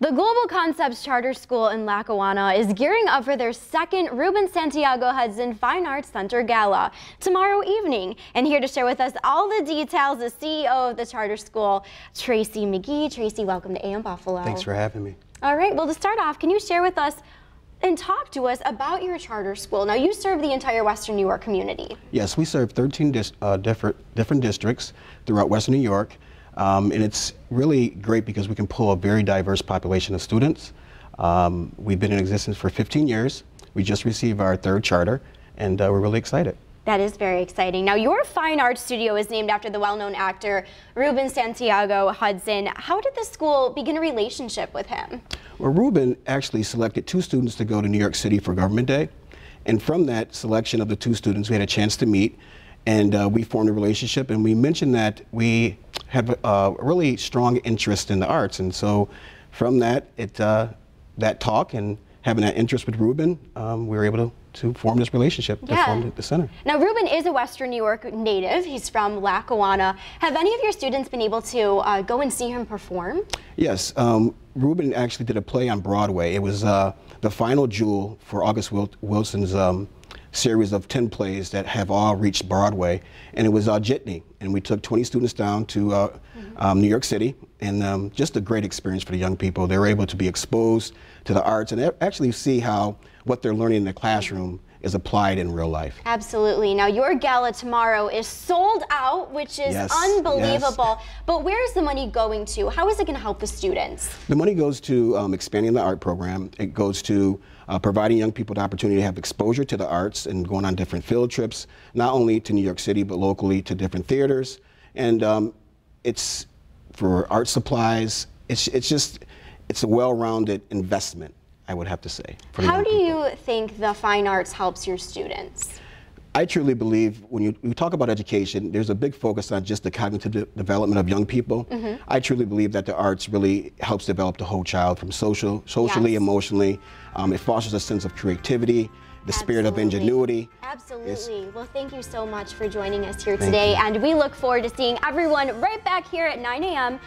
The Global Concepts Charter School in Lackawanna is gearing up for their second Ruben Santiago Hudson Fine Arts Center Gala tomorrow evening. And here to share with us all the details is CEO of the charter school, Tracy McGee. Tracy, welcome to AM Buffalo. Thanks for having me. All right, well, to start off, can you share with us and talk to us about your charter school? Now, you serve the entire Western New York community. Yes, we serve 13 different districts throughout Western New York. And it's really great because we can pull a very diverse population of students. We've been in existence for 15 years. We just received our third charter, and we're really excited. That is very exciting. Now, your fine arts studio is named after the well-known actor Ruben Santiago Hudson. How did the school begin a relationship with him? Well, Ruben actually selected two students to go to New York City for Government Day. And from that selection of the two students, we had a chance to meet, and we formed a relationship. And we mentioned that we have a really strong interest in the arts. And so from that, that talk and having that interest with Ruben, we were able to form this relationship that formed at the center. Now, Ruben is a Western New York native. He's from Lackawanna. Have any of your students been able to go and see him perform? Yes. Ruben actually did a play on Broadway. It was the final jewel for August Wilson's series of 10 plays that have all reached Broadway. And it was Jitney. And we took 20 students down to New York City. And just a great experience for the young people. They were able to be exposed to the arts and actually see how what they're learning in the classroom is applied in real life. Absolutely. Now, your gala tomorrow is sold out, which is unbelievable. Yes. But where is the money going to? How is it going to help the students? The money goes to expanding the art program. It goes to providing young people the opportunity to have exposure to the arts and going on different field trips, not only to New York City, but locally to different theaters. And it's for art supplies. It's a well-rounded investment, I would have to say. How do you think the fine arts helps your students? I truly believe when you talk about education, there's a big focus on just the cognitive development of young people. Mm-hmm. I truly believe that the arts really helps develop the whole child from socially, emotionally. It fosters a sense of creativity, the spirit of ingenuity. Absolutely. Yes. Well, thank you so much for joining us here today. And we look forward to seeing everyone right back here at 9 a.m.